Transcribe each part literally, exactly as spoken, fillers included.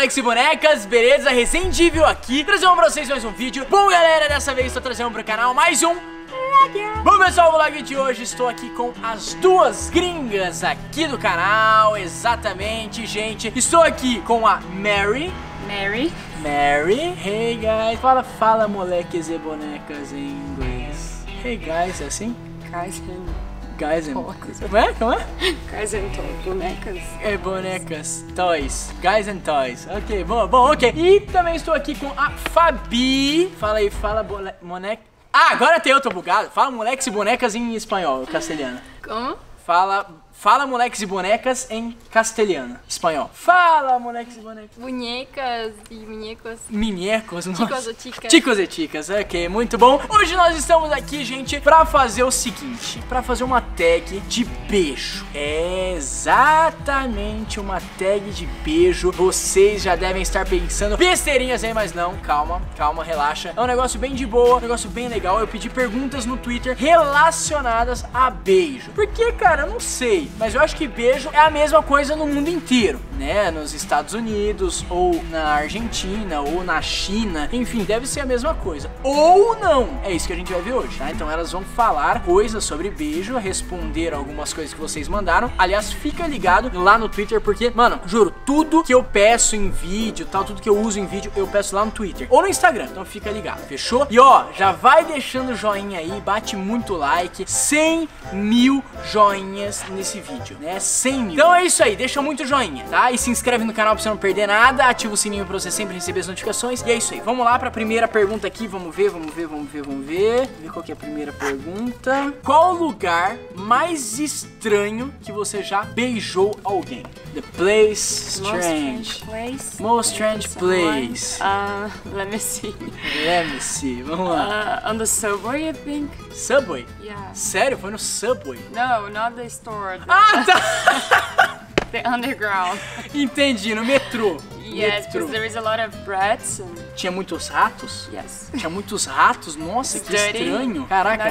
Bonecos e bonecas, beleza? Rezendível aqui, trazendo pra vocês mais um vídeo. Bom, galera, dessa vez estou trazendo pro canal mais um vlog. Bom, pessoal, o vlog de hoje estou aqui com as duas gringas aqui do canal. Exatamente, gente. Estou aqui com a Mary. Mary. Mary. Hey, guys. Fala, fala, moleques e bonecas em inglês. Hey, guys, é assim? Guys, Guys and... Como é? Como é? Guys and Toys. Bonecas. É, bonecas. Toys. Guys and Toys. Ok, bom, bom, ok. E também estou aqui com a Fabi. Fala aí, fala, bole... boneca. Ah, agora tem eu, tô bugado. Fala moleques e bonecas em espanhol, castelhano. Como? Fala, fala moleques e bonecas em castelhano, espanhol. Fala moleques e bonecas. Bonecas e bonecos. Minecos, não. Chicos e chicas. Chicos e chicas, ok, muito bom. Hoje nós estamos aqui, gente, pra fazer o seguinte, pra fazer uma tag de beijo. É exatamente uma tag de beijo. Vocês já devem estar pensando besteirinhas aí, mas não, calma, calma, relaxa. É um negócio bem de boa, um negócio bem legal. Eu pedi perguntas no Twitter relacionadas a beijo. Por que, cara? Eu não sei, mas eu acho que beijo é a mesma coisa no mundo inteiro, né? Nos Estados Unidos, ou na Argentina, ou na China, enfim, deve ser a mesma coisa, ou não. É isso que a gente vai ver hoje, tá? Então elas vão falar coisas sobre beijo, responder algumas coisas que vocês mandaram. Aliás, fica ligado lá no Twitter, porque, mano, juro, tudo que eu peço em vídeo, tal, tudo que eu uso em vídeo, eu peço lá no Twitter, ou no Instagram, então fica ligado, fechou? E ó, já vai deixando o joinha aí, bate muito like, cem mil joinhas nesse vídeo, né? cem mil. Então é isso aí, deixa muito joinha, tá? E se inscreve no canal pra você não perder nada, ativa o sininho pra você sempre receber as notificações. E é isso aí, vamos lá pra primeira pergunta aqui, vamos ver, vamos ver, vamos ver, vamos ver. Vamos ver qual que é a primeira pergunta. Qual o lugar mais estranho que você já beijou alguém? The place strange. Most strange place. Uh, let me see. Let me see, vamos lá. Uh, on the subway, I think. Subway? Yeah. Sério? Foi no subway? No, not the store. Ah, tá! The underground. Entendi, no metrô. Yes, metrô. Because there is a lot of rats and... Tinha muitos ratos? Yes. Tinha muitos ratos? Nossa, que estranho. Caraca,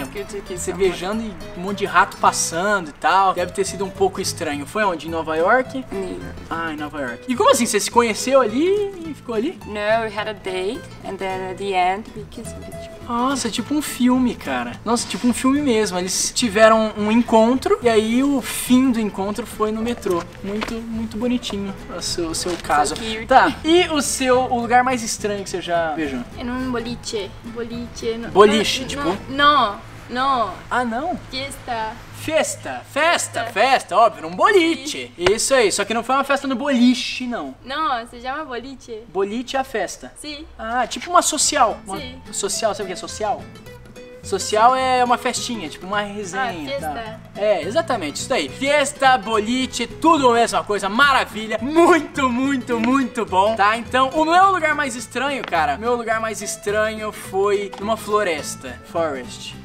você beijando e um monte de rato passando e tal. Deve ter sido um pouco estranho. Foi onde? Em Nova York? New York. Ah, em Nova York. E como assim? Você se conheceu ali e ficou ali? No, we had a date and then at the end we kissed each other. Nossa, tipo um filme, cara. Nossa, tipo um filme mesmo. Eles tiveram um encontro e aí o fim do encontro foi no metrô. Muito, muito bonitinho o seu, o seu caso. So tá, e o seu, o lugar mais estranho que você já beijou? É num boliche. Boliche. No... Boliche, no, tipo? Não, não. Ah, não? Fiesta. Festa, festa, festa, óbvio, um boliche. Sim. Isso aí, só que não foi uma festa no boliche, não. Não, se chama boliche. Boliche é a festa? Sim. Ah, tipo uma social. Uma sim. Social, sabe o que é social? Social é uma festinha, tipo uma resenha. Ah, tá. É, exatamente, isso daí. Fiesta, boliche, tudo a mesma coisa, maravilha. Muito, muito, muito bom, tá? Então, o meu lugar mais estranho, cara, meu lugar mais estranho foi numa floresta. Forest.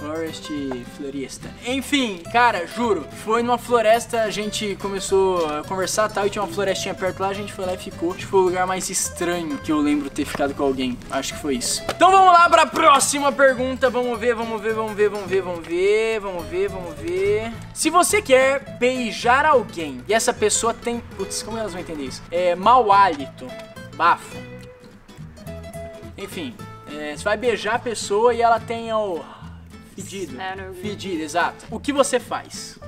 Forest, floresta. Enfim, cara, juro, foi numa floresta, a gente começou a conversar e tal, e tinha uma florestinha perto lá, a gente foi lá e ficou. Acho que foi o lugar mais estranho que eu lembro ter ficado com alguém. Acho que foi isso. Então vamos lá pra próxima pergunta. Vamos ver, vamos ver, vamos ver, vamos ver, vamos ver, vamos ver, vamos ver. Se você quer beijar alguém e essa pessoa tem... Putz, como elas vão entender isso? É, mau hálito, bafo. Enfim, é, você vai beijar a pessoa e ela tem o... Fedido, fedido, exato. O que você faz?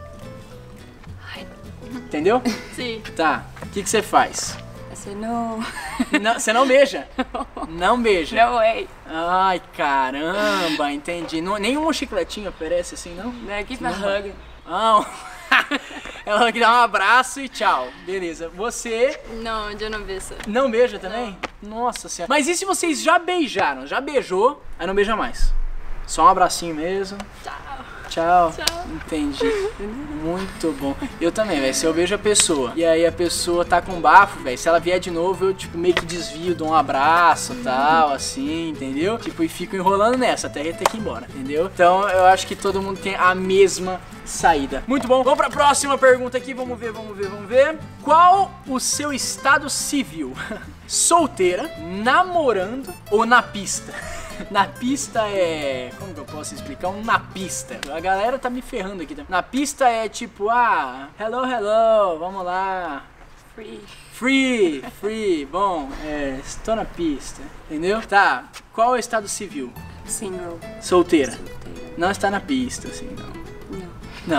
Entendeu? Sim. Tá, o que, que você faz? Você não... não... Você não beija? Não. Não beija? Não, way. Ai, caramba, entendi. Não, nenhum chicletinho aparece assim, não? Não, give a hug. Não. Ela vai dar um abraço e tchau. Beleza, você... Não, eu não beijo. Não beija também? Não. Nossa senhora. Mas e se vocês já beijaram? Já beijou, aí não beija mais? Só um abracinho mesmo. Tchau. Tchau. Tchau. Entendi. Muito bom. Eu também, velho. Se eu beijo a pessoa e aí a pessoa tá com bafo, velho, se ela vier de novo, eu, tipo, meio que desvio, dou um abraço e tal, assim, entendeu? Tipo, e fico enrolando nessa até ele ter que ir embora, entendeu? Então, eu acho que todo mundo tem a mesma saída. Muito bom. Vamos pra próxima pergunta aqui. Vamos ver, vamos ver, vamos ver. Qual o seu estado civil? Solteira, namorando ou na pista? Na pista é... Como que eu posso explicar? Um na pista. A galera tá me ferrando aqui. Na pista é tipo, ah, hello, hello, vamos lá. Free. Free, free, bom, é, estou na pista, entendeu? Tá, qual é o estado civil? Single. Solteira? Solteira. Não está na pista, assim, não. Não.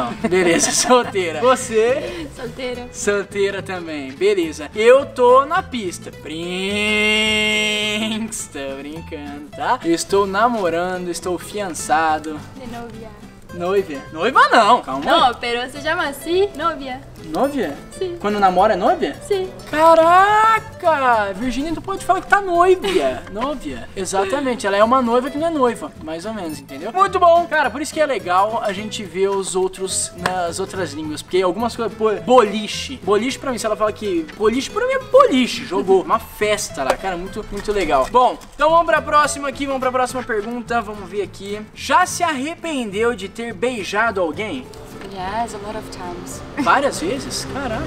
Não, beleza, solteira. Você? Solteira. Solteira também, beleza. Eu tô na pista. Brinks, tô brincando, tá? Eu estou namorando, estou fiançado. De noviado. Noiva. Noiva não, calma. Não, pero se chama assim, novia. Novia? Sim. Quando namora é novia? Sim. Caraca! Virginia, tu pode falar que tá noivia. Novia. Exatamente, ela é uma noiva que não é noiva, mais ou menos, entendeu? Muito bom! Cara, por isso que é legal a gente ver os outros nas outras línguas, porque algumas coisas... Boliche. Boliche pra mim, se ela fala que... Boliche pra mim é boliche, jogou. Uma festa lá, cara, muito, muito legal. Bom, então vamos pra próxima aqui, vamos pra próxima pergunta, vamos ver aqui. Já se arrependeu de ter beijado alguém? Yes, a lot of times. Várias vezes? Caraca.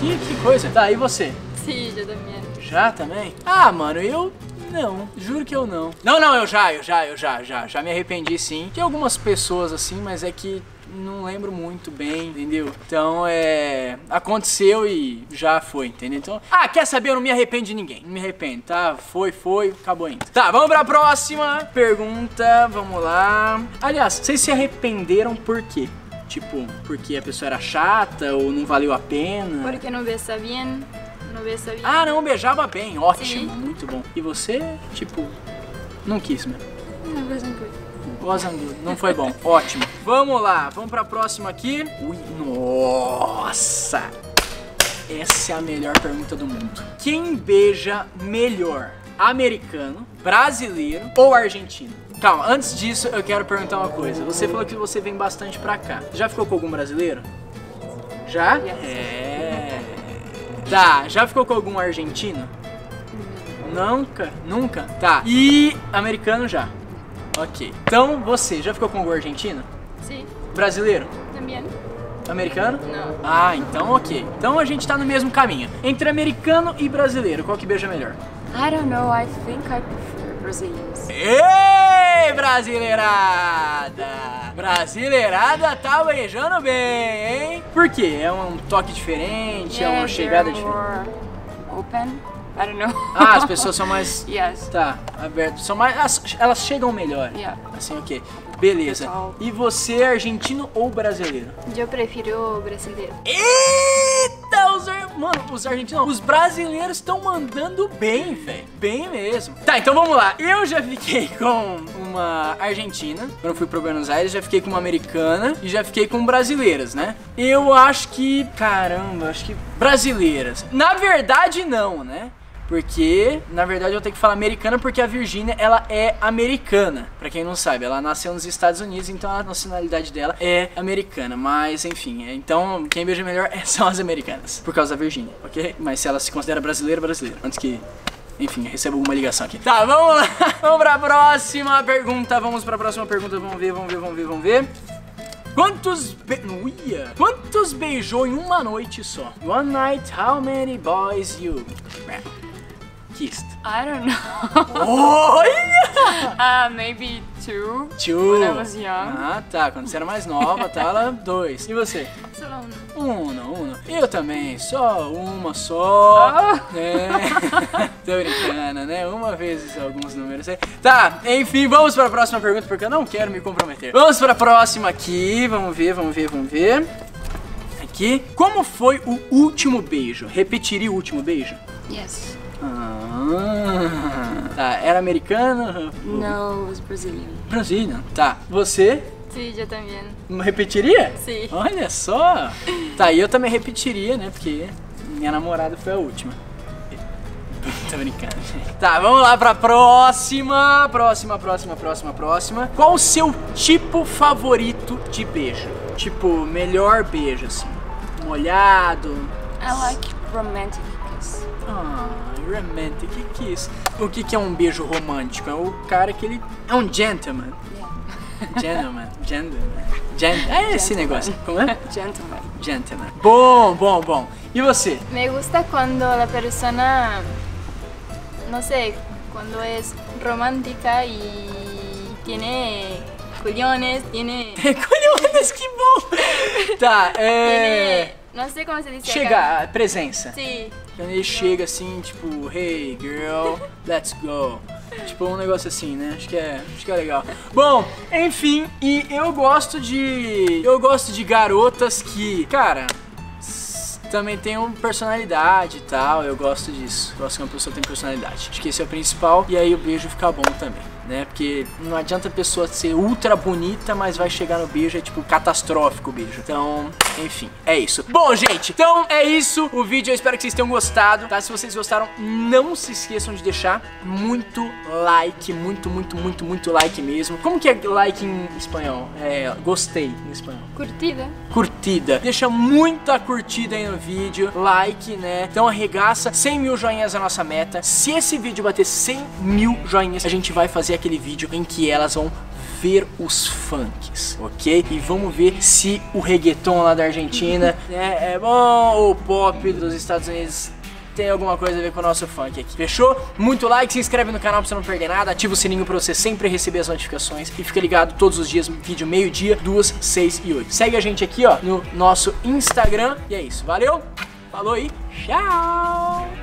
Que, que coisa. Tá, e você? Sim, já também. Já também? Ah, mano, eu... Não, juro que eu não. Não, não, eu já, eu já, eu já, já. Já me arrependi, sim. Tem algumas pessoas assim, mas é que não lembro muito bem, entendeu? Então, é... Aconteceu e já foi, entendeu? Então... Ah, quer saber? Eu não me arrependo de ninguém. Não me arrependo, tá? Foi, foi, acabou ainda. Tá, vamos pra próxima pergunta. Vamos lá. Aliás, vocês se arrependeram por quê? Tipo, porque a pessoa era chata ou não valeu a pena? Porque não beija bem... Não beijava. Ah, não beijava bem, ótimo, sim. Muito bom. E você, tipo, não quis mesmo? Não, wasn't good. Wasn't good, não foi bom, ótimo. Vamos lá, vamos pra próxima aqui. Ui, nossa! Essa é a melhor pergunta do mundo. Quem beija melhor? Americano, brasileiro ou argentino? Calma, antes disso eu quero perguntar uma coisa. Você falou que você vem bastante pra cá. Já ficou com algum brasileiro? Já? Yes. É... Tá, já ficou com algum argentino? Não. Nunca? Nunca? Tá. E americano já? Ok. Então você, já ficou com algum argentino? Sim. Brasileiro? Também. Americano? Não. Ah, então ok. Então a gente tá no mesmo caminho. Entre americano e brasileiro, qual que beija melhor? I don't know, I think I prefer Brazilians. Ei, brasileirada! Brasileirada tá beijando bem, hein? Por quê? É um toque diferente? Yeah, é uma chegada diferente? Open? I don't know. Ah, as pessoas são mais... Yes. Tá, abertas. São mais... Elas, elas chegam melhor. Yeah. Assim, ok. Beleza. E você, argentino ou brasileiro? Eu prefiro brasileiro. Eita, os... Ar... Mano, os argentinos... Os brasileiros estão mandando bem, velho. Bem mesmo. Tá, então vamos lá. Eu já fiquei com... uma argentina, quando eu fui para Buenos Aires já fiquei com uma americana e já fiquei com brasileiras, né? Eu acho que, caramba, acho que brasileiras. Na verdade não, né? Porque, na verdade eu tenho que falar americana porque a Virginia, ela é americana. Pra quem não sabe, ela nasceu nos Estados Unidos, então a nacionalidade dela é americana. Mas, enfim, então quem beija melhor são as americanas, por causa da Virginia, ok? Mas se ela se considera brasileira, brasileira. Antes que... Enfim, recebo alguma ligação aqui. Tá, vamos lá. Vamos pra próxima pergunta. Vamos pra próxima pergunta. Vamos ver, vamos ver, vamos ver, vamos ver. Quantos be... Uia. Quantos beijou em uma noite só? One night, how many boys you kissed? I don't know. Olha! Uh, maybe two. Two. When I was young. Ah, tá. Quando você era mais nova, tá? Ela, dois. E você? Só um. Um, não. Eu também, só uma só, oh. Né? Tô brincando, né? Uma vez alguns números aí. Tá, enfim, vamos pra próxima pergunta, porque eu não quero me comprometer. Vamos pra próxima aqui, vamos ver, vamos ver, vamos ver. Aqui, como foi o último beijo? Repetiria o último beijo? Yes. Ah, tá, era americano? Não, was Brazilian. Brazilian, tá. Você? Sim, eu também. Repetiria? Sim. Olha só. Tá, e eu também repetiria, né? Porque minha namorada foi a última. Tô brincando. Tá, vamos lá pra próxima. Próxima, próxima, próxima, próxima. Qual o seu tipo favorito de beijo? Tipo, melhor beijo, assim. Molhado. I like romantic kiss. Ah, romantic kiss. O que que é um beijo romântico? É o cara que ele... É um gentleman. Gentleman, gentleman, gentleman. É esse negócio, como é? Gentleman. Gentleman. Bom, bom, bom. E você? Me gusta quando a pessoa, não sei, quando é romântica e tem colhões, tem... Colhões, que bom! Tá, é... Não sei como você disse. Chega, a presença. Sim. Quando ele chega assim, tipo, hey girl, let's go. Tipo, um negócio assim, né? Acho que é, acho que é legal. Bom, enfim, e eu gosto de... Eu gosto de garotas que, cara, também tenham personalidade e tal. Eu gosto disso. Gosto que uma pessoa tem personalidade. Acho que esse é o principal. E aí o beijo fica bom também, né? Porque não adianta a pessoa ser ultra bonita, mas vai chegar no beijo, é tipo catastrófico o beijo. Então, enfim, é isso. Bom, gente, então é isso o vídeo. Eu espero que vocês tenham gostado, tá? Se vocês gostaram, não se esqueçam de deixar muito like, muito, muito, muito, muito like mesmo. Como que é like em espanhol? É, gostei em espanhol. Curtida. Curtida. Deixa muita curtida aí no vídeo, like, né? Então arregaça, cem mil joinhas é a nossa meta. Se esse vídeo bater cem mil joinhas, a gente vai fazer aquele vídeo em que elas vão ver os funks, ok? E vamos ver se o reggaeton lá da Argentina é, é bom, ou o pop dos Estados Unidos tem alguma coisa a ver com o nosso funk aqui. Fechou? Muito like, se inscreve no canal pra você não perder nada, ativa o sininho pra você sempre receber as notificações e fica ligado todos os dias, vídeo meio-dia, duas, seis e oito. Segue a gente aqui, ó, no nosso Instagram. E é isso, valeu, falou e tchau!